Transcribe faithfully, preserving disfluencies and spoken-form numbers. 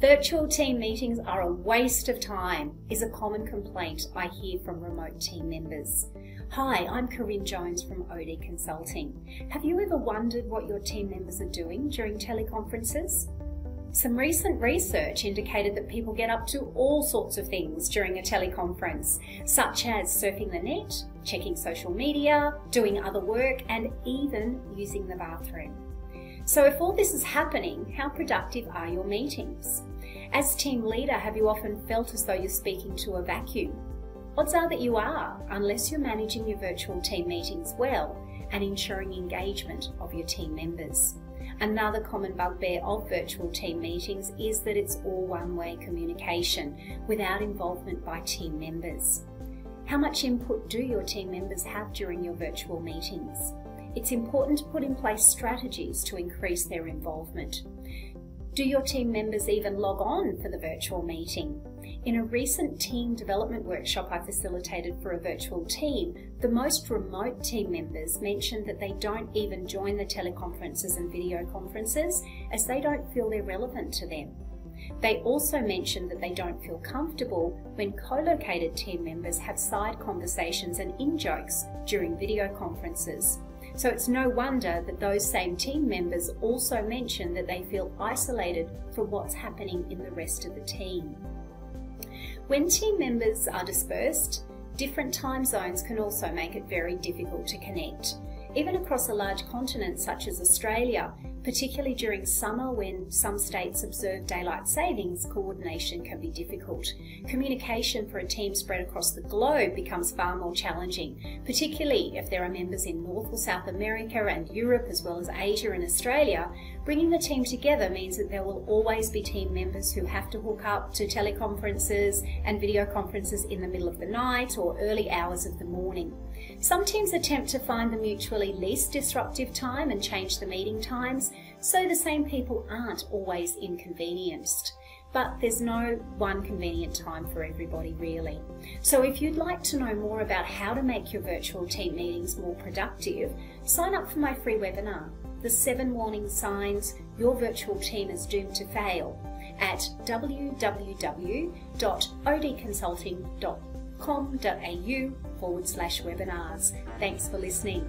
Virtual team meetings are a waste of time is a common complaint I hear from remote team members. Hi, I'm Korrine Jones from O D Consulting. Have you ever wondered what your team members are doing during teleconferences? Some recent research indicated that people get up to all sorts of things during a teleconference, such as surfing the net, checking social media, doing other work, and even using the bathroom. So if all this is happening, how productive are your meetings? As team leader, have you often felt as though you're speaking to a vacuum? Odds are that you are, unless you're managing your virtual team meetings well and ensuring engagement of your team members. Another common bugbear of virtual team meetings is that it's all one-way communication without involvement by team members. How much input do your team members have during your virtual meetings? It's important to put in place strategies to increase their involvement. Do your team members even log on for the virtual meeting? In a recent team development workshop I facilitated for a virtual team, the most remote team members mentioned that they don't even join the teleconferences and video conferences as they don't feel they're relevant to them. They also mentioned that they don't feel comfortable when co-located team members have side conversations and in-jokes during video conferences. So it's no wonder that those same team members also mention that they feel isolated from what's happening in the rest of the team. When team members are dispersed, different time zones can also make it very difficult to connect. Even across a large continent such as Australia, particularly during summer when some states observe daylight savings, coordination can be difficult. Communication for a team spread across the globe becomes far more challenging, particularly if there are members in North or South America and Europe as well as Asia and Australia. Bringing the team together means that there will always be team members who have to hook up to teleconferences and video conferences in the middle of the night or early hours of the morning. Some teams attempt to find the mutually least disruptive time and change the meeting times so the same people aren't always inconvenienced. But there's no one convenient time for everybody really. So if you'd like to know more about how to make your virtual team meetings more productive, sign up for my free webinar, The Seven Warning Signs Your Virtual Team is Doomed to Fail, at w w w dot o d consulting dot com dot a u forward slash webinars. Thanks for listening.